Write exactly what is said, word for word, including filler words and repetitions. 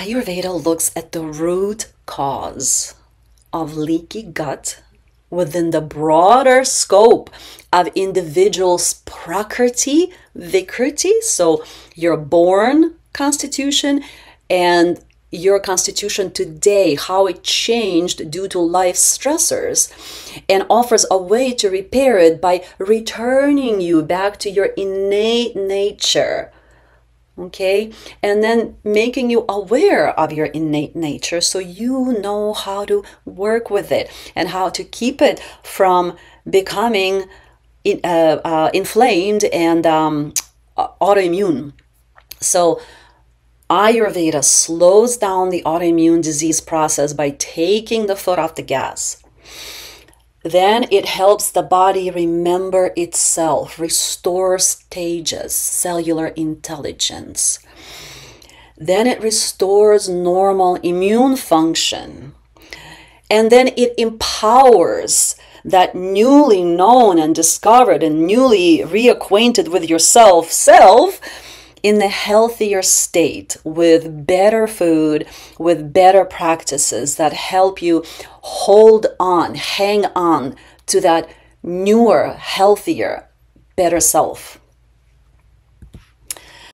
Ayurveda looks at the root cause of leaky gut within the broader scope of individuals' prakriti, vikriti, so your born constitution and your constitution today, how it changed due to life stressors, and offers a way to repair it by returning you back to your innate nature. Okay, and then making you aware of your innate nature so you know how to work with it and how to keep it from becoming in, uh, uh, inflamed and um, autoimmune. So Ayurveda slows down the autoimmune disease process by taking the foot off the gas. Then it helps the body remember itself, restore stages, cellular intelligence. Then it restores normal immune function. And then it empowers that newly known and discovered and newly reacquainted with yourself self in a healthier state, with better food, with better practices that help you hold on, hang on to that newer, healthier, better self.